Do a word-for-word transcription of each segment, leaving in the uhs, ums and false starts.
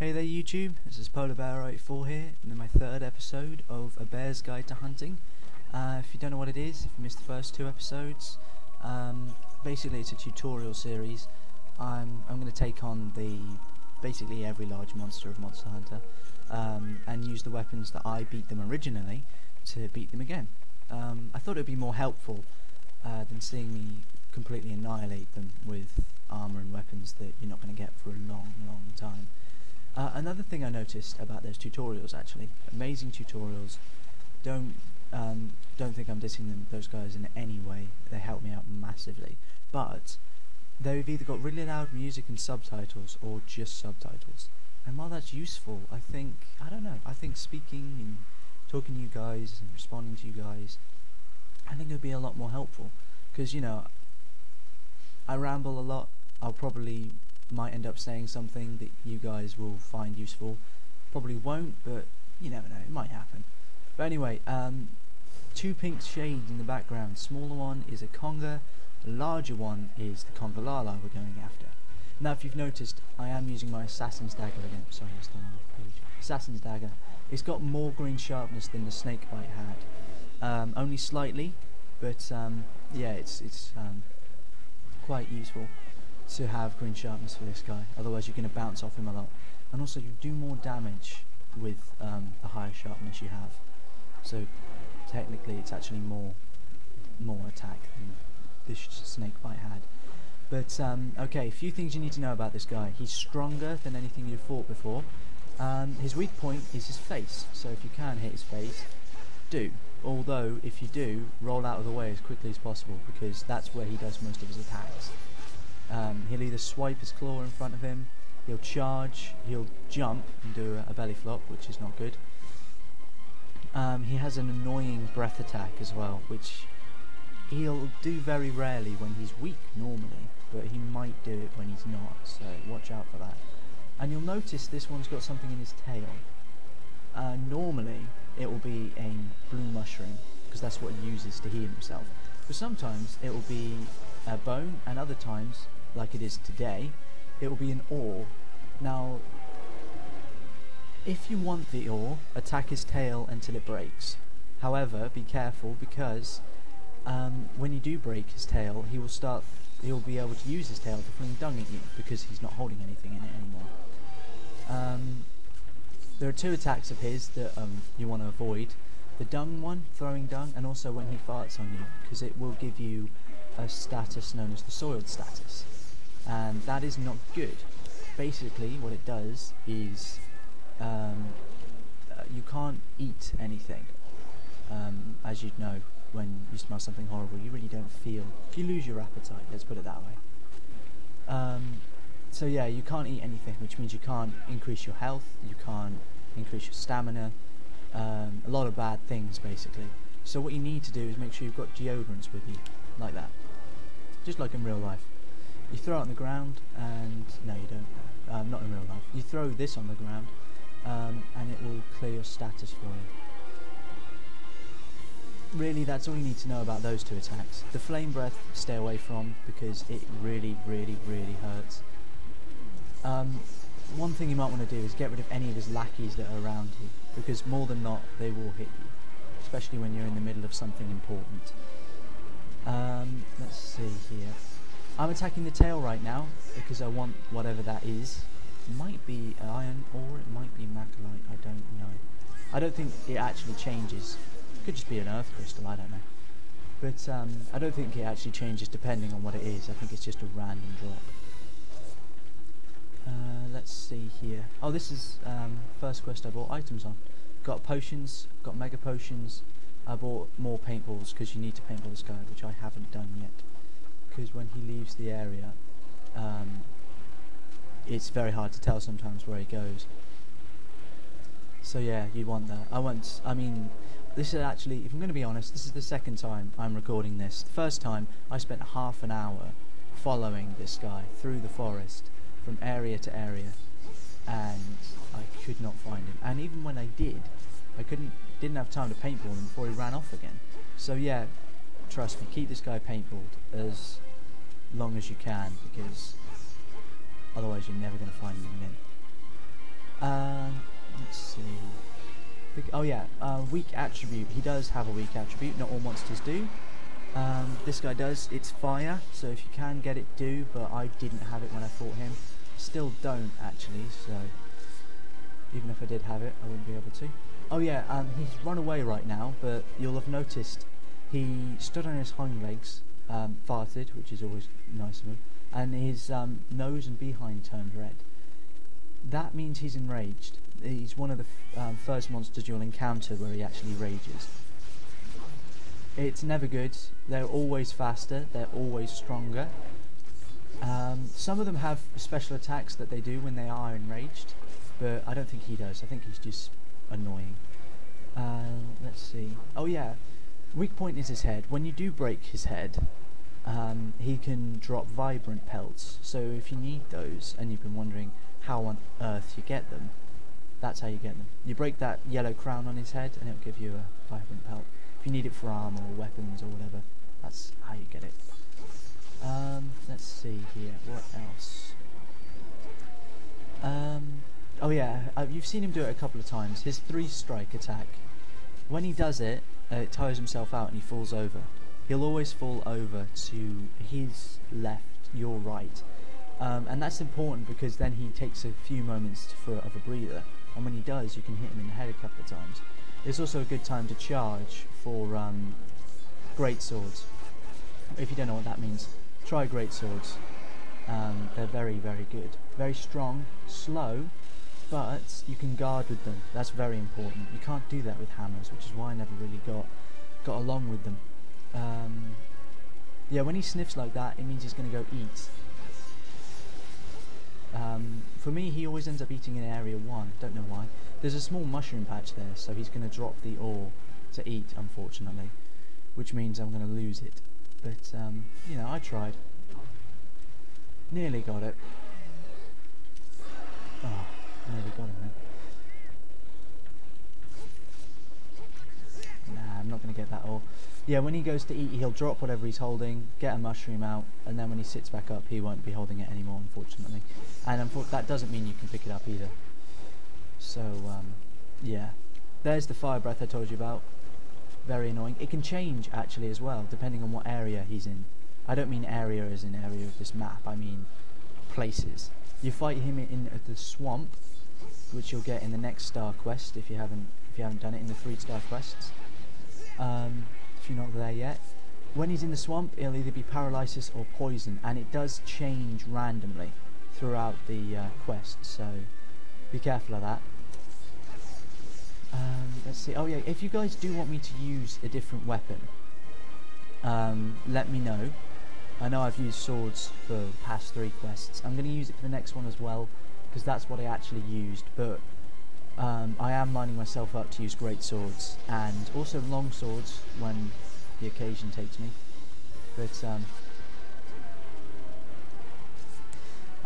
Hey there YouTube, this is Polar Bear eighty-four here, and in my third episode of A Bear's Guide to Hunting. Uh, if you don't know what it is, if you missed the first two episodes, um, basically it's a tutorial series. I'm, I'm going to take on the basically every large monster of Monster Hunter, um, and use the weapons that I beat them originally to beat them again. Um, I thought it would be more helpful uh, than seeing me completely annihilate them with armour and weapons that you're not going to get for a long, long time. Uh, another thing I noticed about those tutorials, actually, amazing tutorials. Don't um, don't think I'm dissing them, those guys, in any way. They helped me out massively. But they've either got really loud music and subtitles, or just subtitles. And while that's useful, I think I don't know. I think speaking and talking to you guys and responding to you guys, I think it'd be a lot more helpful. Because you know, I ramble a lot. I'll probably. Might end up saying something that you guys will find useful. Probably won't, but you never know, it might happen. But anyway, um, two pink shades in the background. Smaller one is a Conga, the larger one is the Congalala we're going after. Now if you've noticed, I am using my Assassin's Dagger again. Sorry, that's the wrong page. Assassin's Dagger. It's got more green sharpness than the snake bite had. Um, only slightly, but um, yeah, it's, it's um, quite useful to have green sharpness for this guy, otherwise you're going to bounce off him a lot, and also you do more damage with um, the higher sharpness you have, so technically it's actually more more attack than this snake bite had. But um, okay, a few things you need to know about this guy. He's stronger than anything you've fought before. Um, his weak point is his face, so if you can hit his face, do, although if you do, roll out of the way as quickly as possible, because that's where he does most of his attacks. Um, he'll either swipe his claw in front of him, he'll charge, he'll jump and do a, a belly flop, which is not good. Um, he has an annoying breath attack as well, which he'll do very rarely when he's weak normally, but he might do it when he's not, so watch out for that. And you'll notice this one's got something in his tail. Uh, normally it will be a blue mushroom, because that's what he uses to heal himself, but sometimes it will be a bone, and other times, like it is today, it will be an oar. Now, if you want the oar, attack his tail until it breaks. However, be careful, because um, when you do break his tail, he will start. He will be able to use his tail to fling dung at you, because he's not holding anything in it anymore. Um, there are two attacks of his that um, you want to avoid: the dung one, throwing dung, and also when he farts on you, because it will give you a status known as the soiled status, and that is not good. Basically what it does is um, uh, you can't eat anything. Um, as you'd know, when you smell something horrible, you really don't feel, you lose your appetite, let's put it that way. Um, so yeah, you can't eat anything, which means you can't increase your health, you can't increase your stamina, um, a lot of bad things basically. So what you need to do is make sure you've got deodorants with you, like that, just like in real life. You throw it on the ground, and no, you don't. Um, not in real life. You throw this on the ground, um, and it will clear your status for you. Really, that's all you need to know about those two attacks. The flame breath, stay away from, because it really, really, really hurts. Um, one thing you might want to do is get rid of any of his lackeys that are around you, because more than not, they will hit you, especially when you're in the middle of something important. Um, let's see here. I'm attacking the tail right now because I want whatever that is. It might be iron, or it might be macrolide, I don't know. I don't think it actually changes. It could just be an earth crystal, I don't know. But um, I don't think it actually changes depending on what it is. I think it's just a random drop. Uh, let's see here. Oh, this is um, first quest I bought items on. Got potions, got mega potions. I bought more paintballs, because you need to paintball this guy, which I haven't done yet, because when he leaves the area, um, it's very hard to tell sometimes where he goes. So yeah, you want that. I want, I mean, this is actually, if I'm going to be honest, this is the second time I'm recording this. The first time, I spent half an hour following this guy through the forest, from area to area, and I could not find him. And even when I did, I couldn't, didn't have time to paintball him before he ran off again. So yeah, trust me, keep this guy paintballed as long as you can, because otherwise you're never going to find him again. Oh yeah, uh, weak attribute. He does have a weak attribute, not all monsters do. Um, this guy does. It's fire, so if you can get it, do, but I didn't have it when I fought him. Still don't, actually, so even if I did have it, I wouldn't be able to. Oh yeah, um, he's run away right now, but you'll have noticed he stood on his hind legs, um, farted, which is always nice of him, and his um, nose and behind turned red. That means he's enraged. He's one of the f um, first monsters you'll encounter where he actually rages. It's never good. They're always faster, they're always stronger. Um, some of them have special attacks that they do when they are enraged, but I don't think he does. I think he's just annoying. Um, let's see. Oh yeah, weak point is his head. When you do break his head, um, he can drop vibrant pelts, so if you need those and you've been wondering how on earth you get them, that's how you get them. You break that yellow crown on his head and it'll give you a vibrant pelt. If you need it for armor or weapons or whatever, that's how you get it. Um, let's see here, what else? Um, oh yeah, uh, you've seen him do it a couple of times. His three strike attack. When he does it, uh, it tires himself out and he falls over. He'll always fall over to his left, your right. Um, and that's important because then he takes a few moments to, for of a breather, and when he does, you can hit him in the head a couple of times. It's also a good time to charge for um, great swords. If you don't know what that means, try great swords. Um, they're very, very good, very strong, slow, but you can guard with them. That's very important. You can't do that with hammers, which is why I never really got got along with them. Um, yeah, when he sniffs like that, it means he's going to go eat. Um, for me, he always ends up eating in area one, don't know why. There's a small mushroom patch there, so he's going to drop the ore to eat, unfortunately, which means I'm going to lose it. But, um, you know, I tried. Nearly got it. Oh, nearly got it then. Nah, I'm not going to get that ore. Yeah, when he goes to eat, he'll drop whatever he's holding, get a mushroom out, and then when he sits back up, he won't be holding it anymore, unfortunately. And unfor- that doesn't mean you can pick it up either. So, um, yeah. There's the fire breath I told you about. Very annoying. It can change, actually, as well, depending on what area he's in. I don't mean area as in area of this map, I mean places. You fight him in uh, the swamp, which you'll get in the next star quest, if you haven't, if you haven't done it, in the three star quests. Um... You're not there yet. When he's in the swamp, it'll either be paralysis or poison, and it does change randomly throughout the uh, quest, so be careful of that. Um, let's see. Oh yeah, if you guys do want me to use a different weapon, um, let me know. I know I've used swords for the past three quests. I'm going to use it for the next one as well, because that's what I actually used, but Um, I am lining myself up to use great swords and also long swords when the occasion takes me. But um,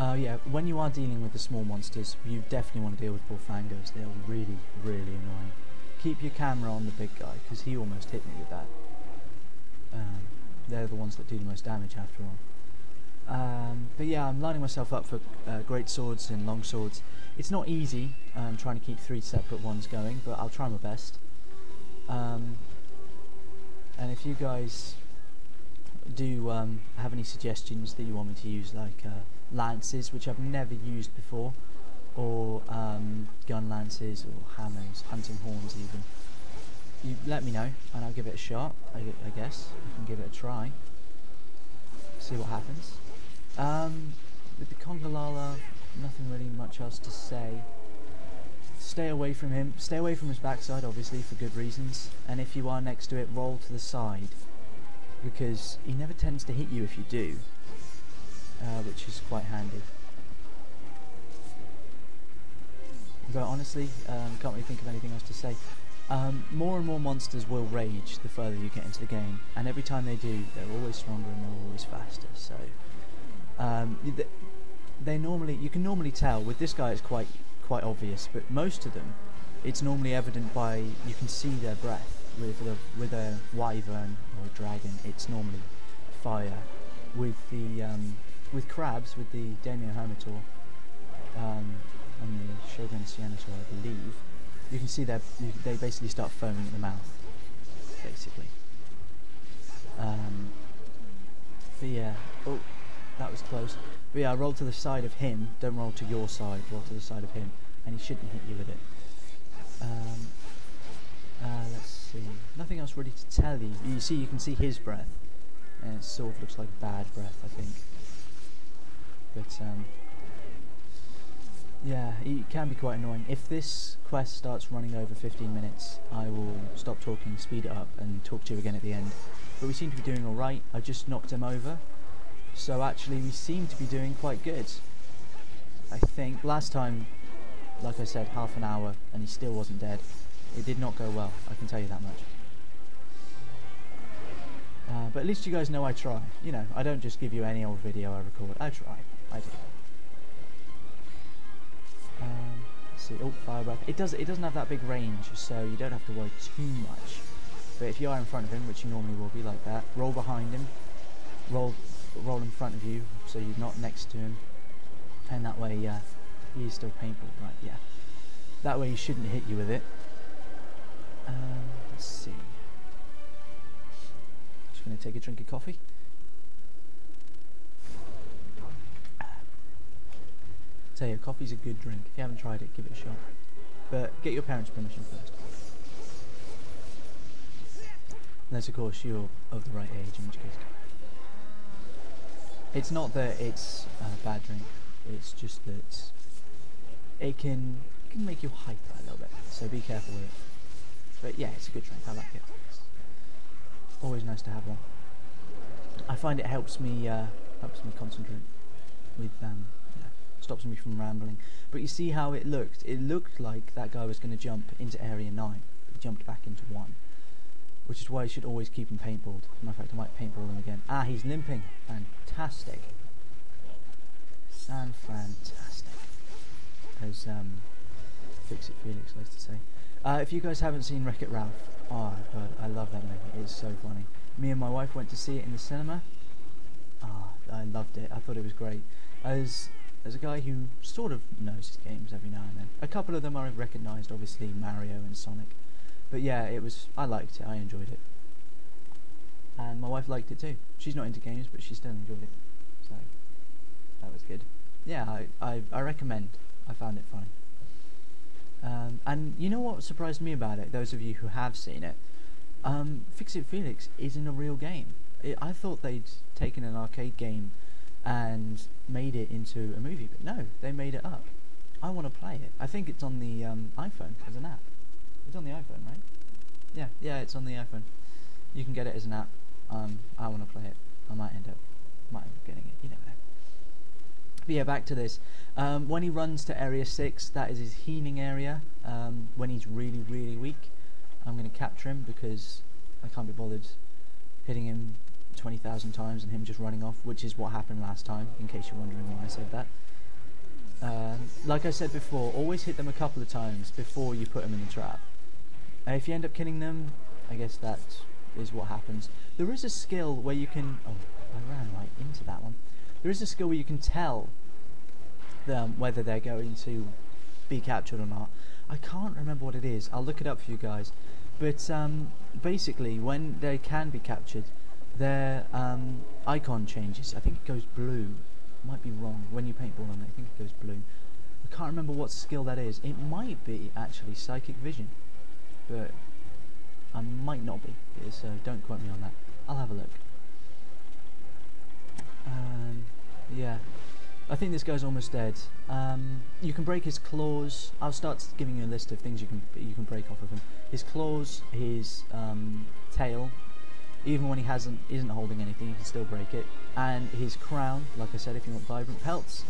uh, yeah, when you are dealing with the small monsters, you definitely want to deal with Bulfangos. They are really, really annoying. Keep your camera on the big guy, because he almost hit me with that. Um, they're the ones that do the most damage, after all. Um, but yeah, I'm lining myself up for uh, great swords and long swords. It's not easy, um, trying to keep three separate ones going, but I'll try my best. Um, and if you guys do um, have any suggestions that you want me to use, like uh, lances, which I've never used before, or um, gun lances, or hammers, hunting horns even, you let me know, and I'll give it a shot, I, I guess. I can give it a try, see what happens. Um, with the Congalala, nothing really much else to say. Stay away from him. Stay away from his backside, obviously, for good reasons. And if you are next to it, roll to the side, because he never tends to hit you if you do, uh, which is quite handy. But honestly, um, can't really think of anything else to say. Um, more and more monsters will rage the further you get into the game, and every time they do, they're always stronger and they're always faster. So um, th they normally, you can normally tell. With this guy, it's quite quite obvious, but most of them, it's normally evident by, you can see their breath. With a, with a wyvern or a dragon, it's normally fire. With the um, with crabs, with the Daimyo Hermitaur um, and the Shogun Ceanataur, I believe, you can see that they basically start foaming at the mouth, basically. Um, but yeah, oh, that was close. But yeah, I rolled to the side of him. Don't roll to your side, roll to the side of him, and he shouldn't hit you with it. Um, uh, let's see, nothing else really to tell you. You see, you can see his breath, and it sort of looks like bad breath, I think. But um, yeah, it can be quite annoying. If this quest starts running over fifteen minutes, I will stop talking, speed it up, and talk to you again at the end. But we seem to be doing alright. I just knocked him over, so actually we seem to be doing quite good, I think. Last time, like I said, half an hour, and he still wasn't dead. It did not go well, I can tell you that much. Uh, but at least you guys know I try. You know, I don't just give you any old video I record. I try. I do. Um, let's see. Oh, fire breath. It does. It doesn't have that big range, so you don't have to worry too much. But if you are in front of him, which you normally will be like that, roll behind him, roll, roll in front of you, so you're not next to him, and that way, yeah, uh, he is still paintball, right? Yeah. That way, he shouldn't hit you with it. Um, let's see. Going to take a drink of coffee. I tell you, coffee's a good drink. If you haven't tried it, give it a shot. But get your parents' permission first. Unless, of course, you're of the right age, in which case. It's not that it's a bad drink. It's just that it can it can make you hyper a little bit. So be careful with it. But yeah, it's a good drink. I like it. Always nice to have one. I find it helps me uh, helps me concentrate. With um, you know, stops me from rambling. But you see how it looked. It looked like that guy was going to jump into area nine. He jumped back into one, which is why you should always keep him paintballed. Matter of fact, I might paintball him again. Ah, he's limping. Fantastic. And fantastic, as um, Fix-It Felix likes to say. Uh, if you guys haven't seen Wreck It Ralph. Oh god, I love that movie, it's so funny. Me and my wife went to see it in the cinema. Ah, oh, I loved it, I thought it was great. As, as a guy who sort of knows his games every now and then. A couple of them I've recognised, obviously Mario and Sonic. But yeah, it was, I liked it, I enjoyed it. And my wife liked it too. She's not into games, but she still enjoyed it. So, that was good. Yeah, I, I, I recommend, I found it funny. Um, and you know what surprised me about it, those of you who have seen it, um, Fix-It Felix isn't a real game. It, I thought they'd taken an arcade game and made it into a movie, but no, they made it up. I want to play it. I think it's on the um, iPhone as an app. It's on the iPhone, right? Yeah, yeah, it's on the iPhone. You can get it as an app. Um, I want to play it. I might end up, might end up getting it, you never know. But yeah, back to this. Um, when he runs to area six, that is his healing area. Um, when he's really, really weak, I'm going to capture him because I can't be bothered hitting him twenty thousand times and him just running off, which is what happened last time, in case you're wondering why I said that. Um, like I said before, always hit them a couple of times before you put them in the trap. Uh, if you end up killing them, I guess that is what happens. There is a skill where you can... Oh, I ran right into that one. There is a skill where you can tell them whether they're going to be captured or not. I can't remember what it is. I'll look it up for you guys. But um, basically, when they can be captured, their um, icon changes. I think it goes blue. Might be wrong. When you paintball on it, I think it goes blue. I can't remember what skill that is. It might be, actually, Psychic Vision. But I might not be. So don't quote me on that. I'll have a look. Um, yeah, I think this guy's almost dead. Um, you can break his claws. I'll start giving you a list of things you can you can break off of him. His claws, his um, tail. Even when he hasn't isn't holding anything, you can still break it. And his crown. Like I said, if you want vibrant pelts.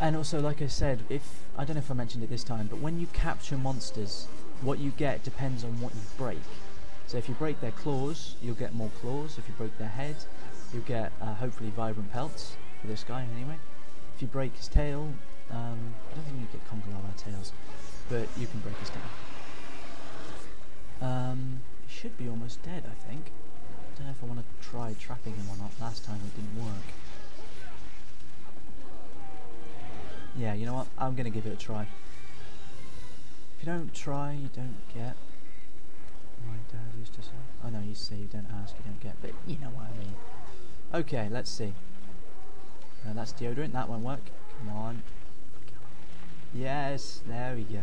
And also, like I said, if I don't know if I mentioned it this time, but when you capture monsters, what you get depends on what you break. So if you break their claws, you'll get more claws. If you break their head, you'll get uh, hopefully vibrant pelts for this guy anyway. If you break his tail, um, I don't think you get Congalala tails, but you can break his tail. Um, he should be almost dead, I think. I don't know if I want to try trapping him or not. Last time it didn't work. Yeah, you know what? I'm going to give it a try. you don't try, you don't get. My dad used to say, I know you say you don't ask, you don't get, but you know what I mean. Okay, let's see. No, that's deodorant, that won't work. Come on. Yes, there we go.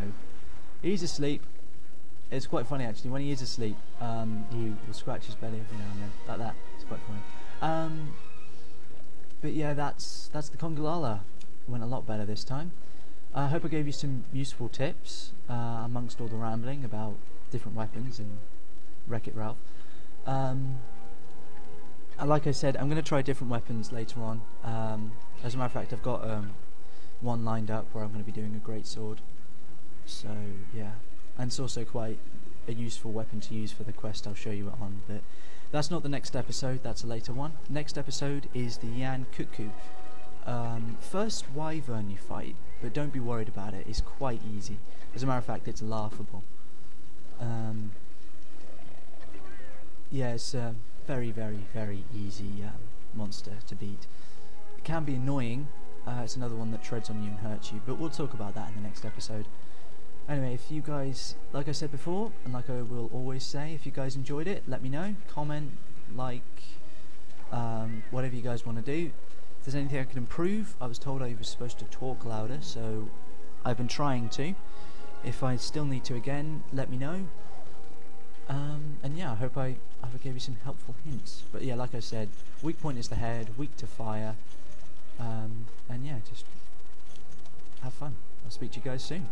He's asleep. It's quite funny actually, when he is asleep, um, he will scratch his belly every now and then, like that. It's quite funny. Um, but yeah, that's that's the Congalala. Went a lot better this time. I hope I gave you some useful tips, uh, amongst all the rambling about different weapons and Wreck It Ralph. Um, like I said, I'm going to try different weapons later on. Um, as a matter of fact, I've got um, one lined up where I'm going to be doing a great sword. So yeah, and it's also quite a useful weapon to use for the quest I'll show you on. But that's not the next episode, that's a later one. Next episode is the Yan Kukku. Um, first wyvern you fight, but don't be worried about it, it's quite easy. As a matter of fact, it's laughable. Um, yeah, it's a very, very, very easy um, monster to beat. It can be annoying, uh, it's another one that treads on you and hurts you, but we'll talk about that in the next episode. Anyway, if you guys, like I said before, and like I will always say, if you guys enjoyed it, let me know. Comment, like, um, whatever you guys want to do. If there's anything I can improve, I was told I was supposed to talk louder, so I've been trying to. If I still need to again, let me know. Um, and yeah, I hope I, I hope I gave you some helpful hints. But yeah, like I said, weak point is the head, weak to fire. Um, and yeah, just have fun. I'll speak to you guys soon.